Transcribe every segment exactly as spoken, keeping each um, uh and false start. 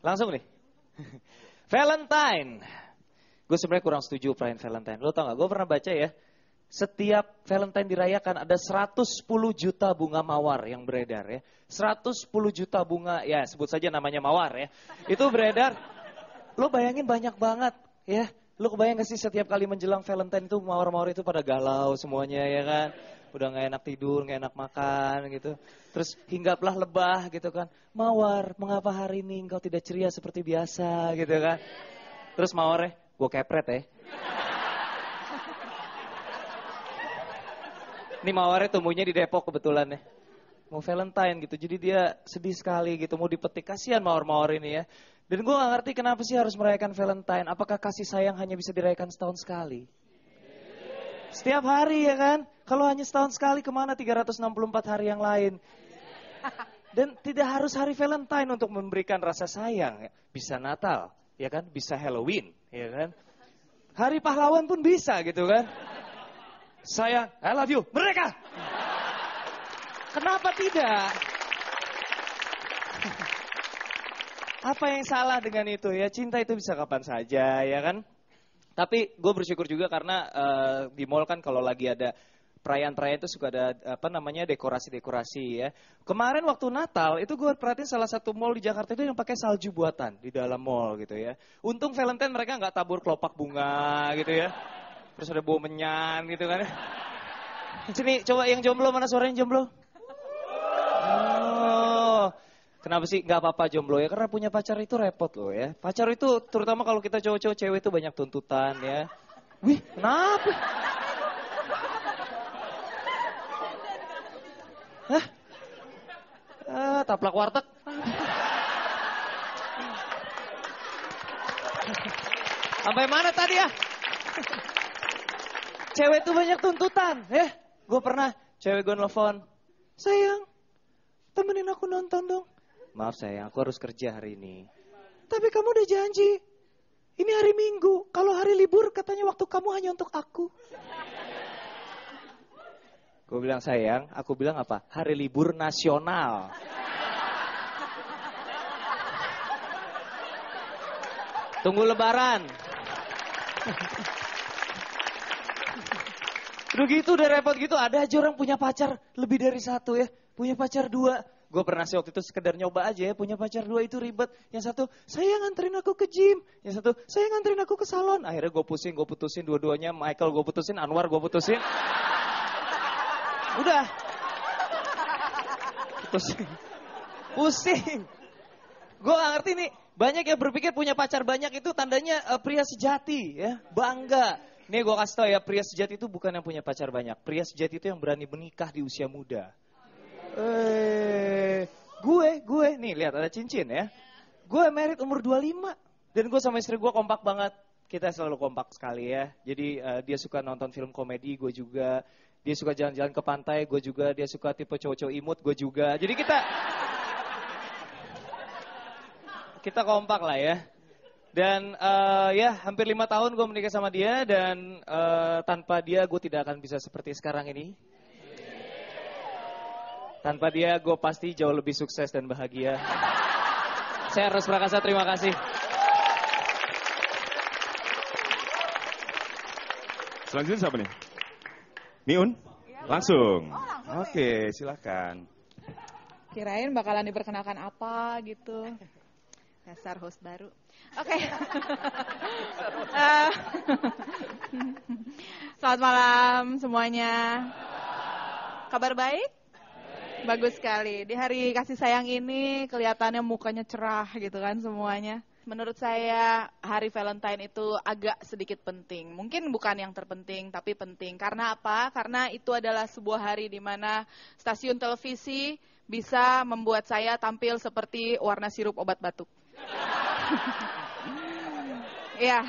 Langsung nih. Valentine. Gue sebenarnya kurang setuju perayaan Valentine. Lo tau gak? Gue pernah baca ya. Setiap Valentine dirayakan ada seratus sepuluh juta bunga mawar yang beredar ya. seratus sepuluh juta bunga, ya sebut saja namanya mawar ya. Itu beredar. Lo bayangin banyak banget ya. Lo kebayang gak sih setiap kali menjelang Valentine itu mawar-mawar itu pada galau semuanya ya kan. Udah gak enak tidur, gak enak makan gitu. Terus hinggaplah lebah gitu kan. Mawar, mengapa hari ini engkau tidak ceria seperti biasa gitu kan. Terus mawarnya, gue kepret ya. Ini mawarnya tumbuhnya di Depok kebetulan ya. Mau Valentine gitu, jadi dia sedih sekali gitu. Mau dipetik, kasihan mawar-mawar ini ya. Dan gue gak ngerti kenapa sih harus merayakan Valentine. Apakah kasih sayang hanya bisa dirayakan setahun sekali? Setiap hari ya kan. Kalau hanya setahun sekali kemana tiga ratus enam puluh empat hari yang lain. Dan tidak harus hari Valentine untuk memberikan rasa sayang. Bisa Natal, ya kan? Bisa Halloween, ya kan? Hari pahlawan pun bisa gitu kan? Sayang, I love you, mereka. Kenapa tidak? Apa yang salah dengan itu ya? Cinta itu bisa kapan saja, ya kan? Tapi gue bersyukur juga karena uh, di mall kan kalau lagi ada perayaan-perayaan itu suka ada apa namanya dekorasi-dekorasi ya. Kemarin waktu Natal itu gue perhatiin salah satu mall di Jakarta itu yang pakai salju buatan di dalam mall gitu ya. Untung Valentine mereka nggak tabur kelopak bunga gitu ya. Terus ada bau menyan gitu kan. Sini coba yang jomblo, mana suaranya jomblo? Oh. Kenapa sih gak apa-apa jomblo ya? Karena punya pacar itu repot loh ya. Pacar itu terutama kalau kita cowok-cowok cewek itu banyak tuntutan ya. Wih, kenapa? Hah? Ah, taplak warteg. Sampai mana tadi ya? Cewek tuh banyak tuntutan ya. Gue pernah, cewek gue nelfon. Sayang, temenin aku nonton dong. Maaf sayang, aku harus kerja hari ini. Tapi kamu udah janji. Ini hari Minggu. Kalau hari libur katanya waktu kamu hanya untuk aku. Gue bilang sayang, aku bilang apa? Hari libur nasional. Tunggu lebaran. Udah gitu, udah repot gitu. Ada aja orang punya pacar lebih dari satu ya. Punya pacar dua. Gue pernah sih waktu itu sekedar nyoba aja ya, punya pacar dua itu ribet. Yang satu, sayang anterin aku ke gym. Yang satu, sayang anterin aku ke salon. Akhirnya gue pusing, gue putusin dua-duanya. Michael gue putusin, Anwar gue putusin. Udah. Pusing. Pusing. Gue gak ngerti nih. Banyak yang berpikir punya pacar banyak itu tandanya uh, pria sejati ya. Bangga. Nih gue kasih tau ya, pria sejati itu bukan yang punya pacar banyak. Pria sejati itu yang berani menikah di usia muda. Eh, gue, gue, nih lihat ada cincin ya. Gue married umur dua puluh lima. Dan gue sama istri gue kompak banget. Kita selalu kompak sekali ya. Jadi uh, dia suka nonton film komedi, gue juga. Dia suka jalan-jalan ke pantai, gue juga. Dia suka tipe cowok-cowok imut, gue juga. Jadi kita... kita kompak lah ya. Dan uh, ya hampir lima tahun gue menikah sama dia. Dan uh, tanpa dia gue tidak akan bisa seperti sekarang ini. Tanpa dia gue pasti jauh lebih sukses dan bahagia. Saya Ros Prakasa, terima kasih. Selanjutnya siapa nih? Miun? Langsung. Oh, langsung. Oke, ya? Silakan. Kirain bakalan diperkenalkan apa gitu. Dasar host baru. Oke. Okay. uh, Selamat malam semuanya. Kabar baik? Bagus sekali. Di hari kasih sayang ini kelihatannya mukanya cerah gitu kan semuanya. Menurut saya hari Valentine itu agak sedikit penting. Mungkin bukan yang terpenting, tapi penting. Karena apa? Karena itu adalah sebuah hari di mana stasiun televisi bisa membuat saya tampil seperti warna sirup obat batuk. Iya.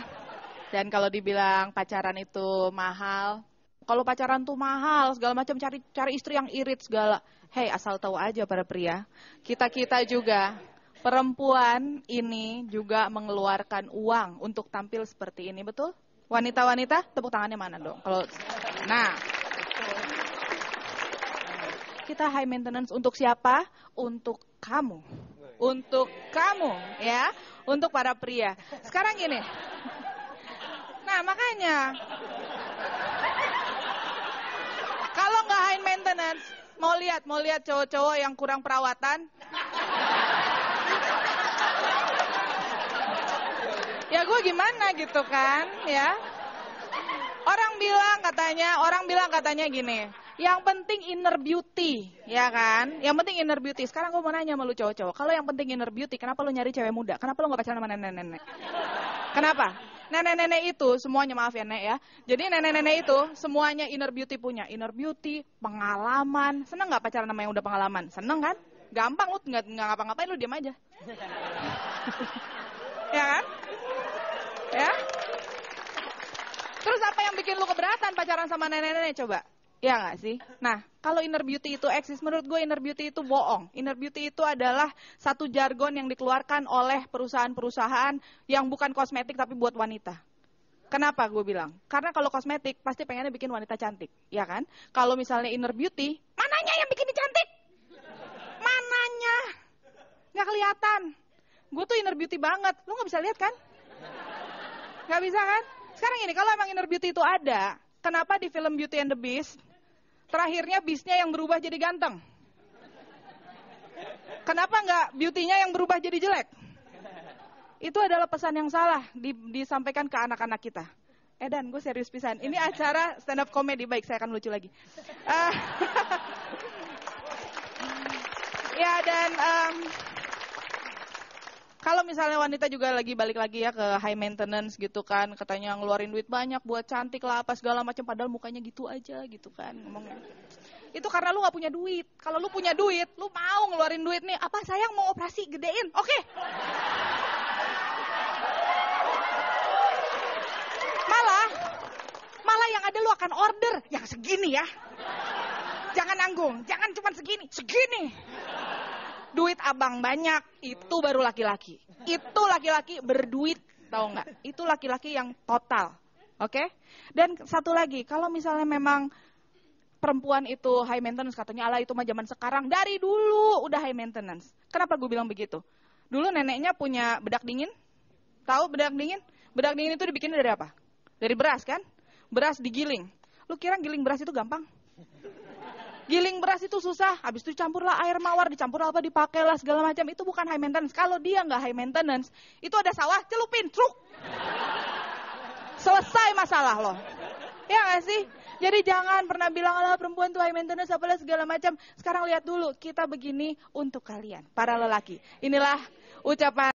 Dan kalau dibilang pacaran itu mahal, kalau pacaran tuh mahal, segala macam cari cari istri yang irit segala. Hei, asal tahu aja para pria, kita-kita juga. Perempuan ini juga mengeluarkan uang untuk tampil seperti ini, betul? Wanita-wanita, tepuk tangannya mana dong? Kalau, nah, kita high maintenance untuk siapa? Untuk kamu, untuk kamu, ya, untuk para pria. Sekarang gini, nah makanya kalau nggak high maintenance, mau lihat, mau lihat cowok-cowok yang kurang perawatan. Ya gue gimana gitu kan, ya. Orang bilang katanya, orang bilang katanya gini, yang penting inner beauty, ya kan? Yang penting inner beauty. Sekarang gue mau nanya sama lu cowok-cowok, kalau yang penting inner beauty, kenapa lu nyari cewek muda? Kenapa lu gak pacaran sama nenek-nenek? Kenapa? Nenek-nenek itu, semuanya maaf ya Nek ya. Jadi nenek-nenek itu, semuanya inner beauty punya. Inner beauty, pengalaman. Seneng gak pacaran sama yang udah pengalaman? Seneng kan? Gampang, lu gak, gak ngapa-ngapain, lu diam aja. Ya kan? Ya? Terus apa yang bikin lu keberatan pacaran sama nenek-nenek coba? Iya nggak sih? Nah, kalau inner beauty itu eksis, menurut gue inner beauty itu bohong. Inner beauty itu adalah satu jargon yang dikeluarkan oleh perusahaan-perusahaan yang bukan kosmetik tapi buat wanita. Kenapa gue bilang? Karena kalau kosmetik pasti pengennya bikin wanita cantik, ya kan? Kalau misalnya inner beauty, mananya yang bikin cantik? Mananya? Nggak kelihatan. Gue tuh inner beauty banget. Lu nggak bisa lihat kan? Nggak bisa kan? Sekarang ini, kalau emang inner beauty itu ada, kenapa di film Beauty and the Beast, terakhirnya beastnya yang berubah jadi ganteng? Kenapa nggak beauty-nya yang berubah jadi jelek? Itu adalah pesan yang salah di, disampaikan ke anak-anak kita. Eh Dan, gue serius pisan. Ini acara stand up comedy, baik saya akan lucu lagi. Uh, ya dan um, kalau misalnya wanita juga lagi balik lagi ya ke high maintenance gitu kan, katanya ngeluarin duit banyak buat cantik lah apa segala macam, padahal mukanya gitu aja gitu kan ngomongnya. Itu karena lu gak punya duit. Kalau lu punya duit, lu mau ngeluarin duit nih. Apa sayang mau operasi gedein? Oke. Okay. Malah, malah yang ada lu akan order. Yang segini ya. Jangan nanggung. Jangan cuma segini. Segini. Duit abang banyak. Itu baru laki-laki. Itu laki-laki berduit. Tahu nggak? Itu laki-laki yang total. Oke? Okay? Dan satu lagi. Kalau misalnya memang perempuan itu high maintenance, katanya ala itu mah zaman sekarang, dari dulu udah high maintenance. Kenapa gue bilang begitu? Dulu neneknya punya bedak dingin. Tahu bedak dingin? Bedak dingin itu dibikin dari apa? Dari beras kan? Beras digiling. Lu kira giling beras itu gampang? Giling beras itu susah. Habis itu campurlah air mawar, dicampur apa dipakailah segala macam. Itu bukan high maintenance. Kalau dia nggak high maintenance, itu ada sawah celupin, truk. Selesai masalah loh. Ya nggak sih? Jadi jangan pernah bilang, alah perempuan tuh high maintenance, apalah segala macam. Sekarang lihat dulu, kita begini untuk kalian, para lelaki. Inilah ucapan